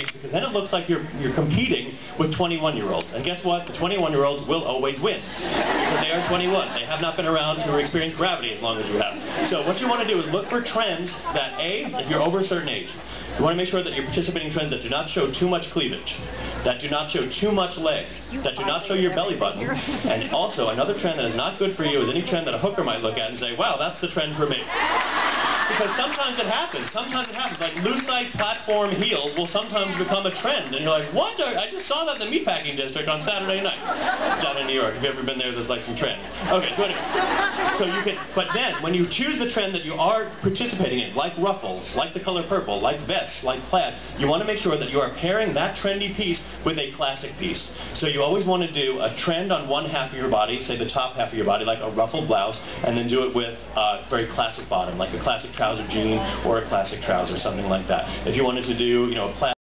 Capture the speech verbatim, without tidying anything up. age, because then it looks like you're, you're competing with twenty-one-year-olds. And guess what? The twenty-one-year-olds will always win. Because they are twenty-one. They have not been around to experience gravity as long as you have. So what you want to do is look for trends that, A, if you're over a certain age, you want to make sure that you're participating in trends that do not show too much cleavage, that do not show too much leg, that do not show your belly button. And also, another trend that is not good for you is any trend that a hooker might look at and say, wow, that's the trend for me. Because sometimes it happens. Sometimes it happens. Like, lucite platform heels will sometimes become a trend. And you're like, what? I just saw that in the meatpacking district on Saturday night. Down in New York. Have you ever been there? There's like some trends. Okay, so anyway. So you can, but then, when you choose the trend that you are participating in, like ruffles, like the color purple, like vests, like plaid, you want to make sure that you are pairing that trendy piece with a classic piece. So you always want to do a trend on one half of your body, say the top half of your body, like a ruffled blouse, and then do it with a very classic bottom, like a classic trouser jean or a classic trouser, something like that. If you wanted to do, you know, a plaid